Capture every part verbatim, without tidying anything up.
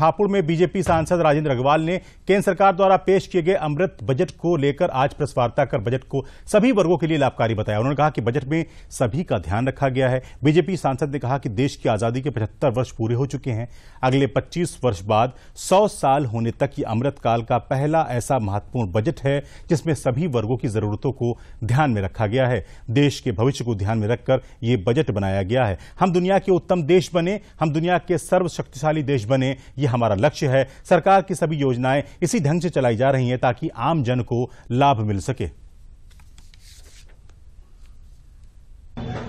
हापुड़ में बीजेपी सांसद राजेंद्र अग्रवाल ने केंद्र सरकार द्वारा पेश किए गए अमृत बजट को लेकर आज प्रेस वार्ता कर बजट को सभी वर्गों के लिए लाभकारी बताया। उन्होंने कहा कि बजट में सभी का ध्यान रखा गया है। बीजेपी सांसद ने कहा कि देश की आजादी के पचहत्तर वर्ष पूरे हो चुके हैं। अगले पच्चीस वर्ष बाद सौ साल होने तक ये अमृतकाल का पहला ऐसा महत्वपूर्ण बजट है जिसमें सभी वर्गों की जरूरतों को ध्यान में रखा गया है। देश के भविष्य को ध्यान में रखकर ये बजट बनाया गया है। हम दुनिया के उत्तम देश बने, हम दुनिया के सर्वशक्तिशाली देश बने, यह हमारा लक्ष्य है। सरकार की सभी योजनाएं इसी ढंग से चलाई जा रही हैं ताकि आम जन को लाभ मिल सके।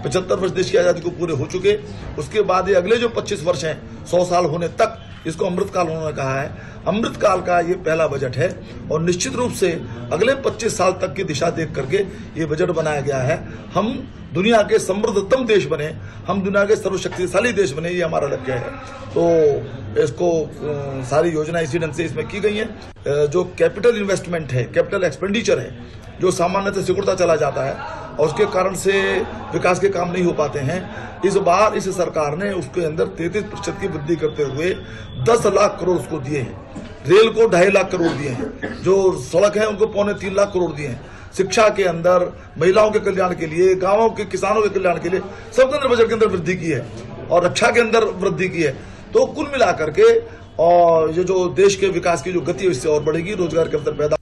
पचहत्तर वर्ष देश की आजादी को पूरे हो चुके, उसके बाद ये अगले जो पच्चीस वर्ष हैं, सौ साल होने तक इसको अमृतकाल उन्होंने कहा है। अमृतकाल का ये पहला बजट है और निश्चित रूप से अगले पच्चीस साल तक की दिशा देख करके ये बजट बनाया गया है। हम दुनिया के समृद्धतम देश बने, हम दुनिया के सर्वशक्तिशाली देश बने, ये हमारा लक्ष्य है। तो इसको सारी योजना इसी ढंग से इसमें की गई है। जो कैपिटल इन्वेस्टमेंट है, कैपिटल एक्सपेंडिचर है, जो सामान्यतः सिकुड़ता चला जाता है और उसके कारण से विकास के काम नहीं हो पाते हैं, इस बार इस सरकार ने उसके अंदर तैंतीस प्रतिशत की वृद्धि करते हुए दस लाख करोड़ उसको दिए हैं। रेल को ढाई लाख करोड़ दिए हैं, जो सड़क है उनको पौने तीन लाख करोड़ दिए हैं। शिक्षा के अंदर, महिलाओं के कल्याण के लिए, गाँवों के किसानों के कल्याण के लिए सबके अंदर बजट के अंदर वृद्धि की है और रक्षा के अंदर वृद्धि की है। तो कुल मिलाकर के और ये जो देश के विकास की जो गति है इससे और बढ़ेगी, रोजगार के अंदर पैदा